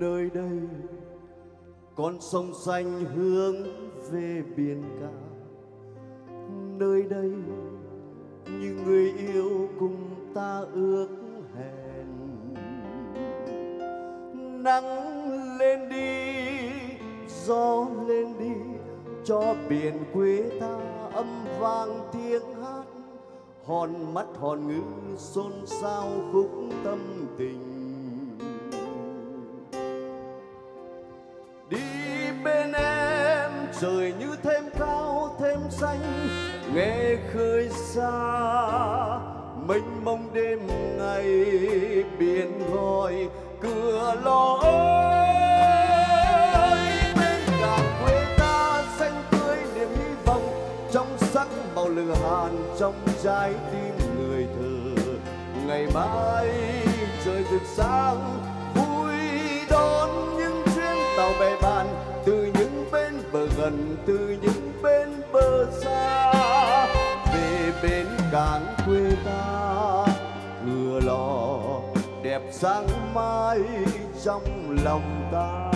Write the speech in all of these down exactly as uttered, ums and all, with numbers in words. nơi đây con sông xanh hướng về biển cả. Nơi đây như người yêu cùng ta ước hẹn, nắng lên đi, gió lên đi, cho biển quê ta âm vang tiếng hát, hòn mắt hòn ngữ xôn xao khúc tâm tình. Đi bên em trời như thêm cao thêm xanh, nghe khơi xa mênh mông đêm ngày, biển gọi cửa lò ơi. Bên cả quê ta xanh tươi niềm hy vọng, trong sắc màu lửa hàn trong trái tim người thơ. Ngày mai trời rực sáng vui đón những chuyến tàu bè bạn, từ những bên bờ gần, từ những bên bờ xa, về bên cảng quê ta cửa lò đẹp sáng mai trong lòng ta.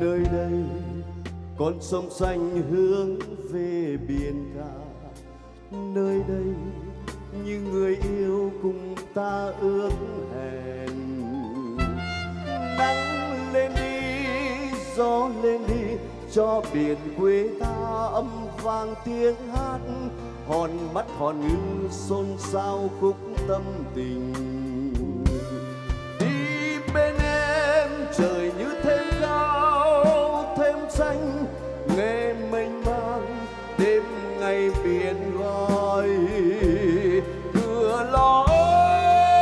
Nơi đây con sông xanh hướng về biển cả, nơi đây như người yêu cùng ta ước hẹn, nắng lên đi, gió lên đi, cho biển quê ta âm vang tiếng hát, hòn mắt hòn ngữ xôn xao khúc tâm tình. Đi bên em trời như thêm xanh, nghe mênh mang đêm ngày biển gọi cửa lò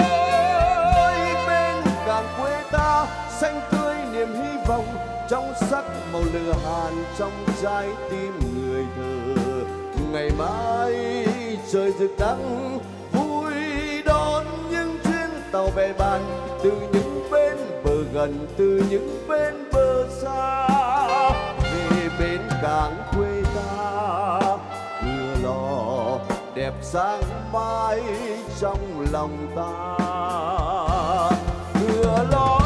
ơi. Bên cảng quê ta xanh tươi niềm hy vọng, trong sắc màu lửa hàn trong trái tim người thơ. Ngày mai trời rực nắng vui đón những chuyến tàu bè bạn, từ những bên bờ gần, từ những bên bờ xa, bên cảng quê ta cửa lò đẹp sáng mai trong lòng ta. Cửa lò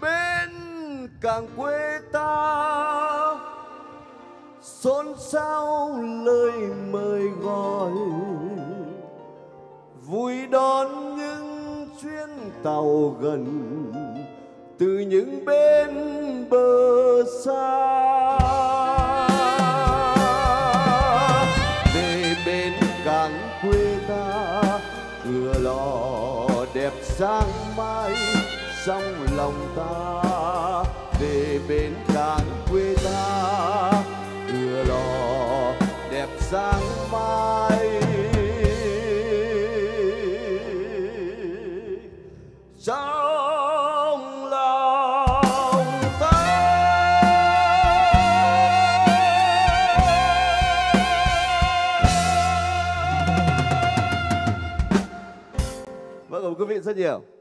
bên cảng quê ta xôn xao lời mời gọi, vui đón những chuyến tàu gần, từ những bên bờ xa, về bên cảng quê ta cửa lò đẹp sáng mai trong lòng ta. Về bên cảng quê ta cửa lò đẹp sáng mai trong lòng ta. Vâng, cảm ơn quý vị rất nhiều.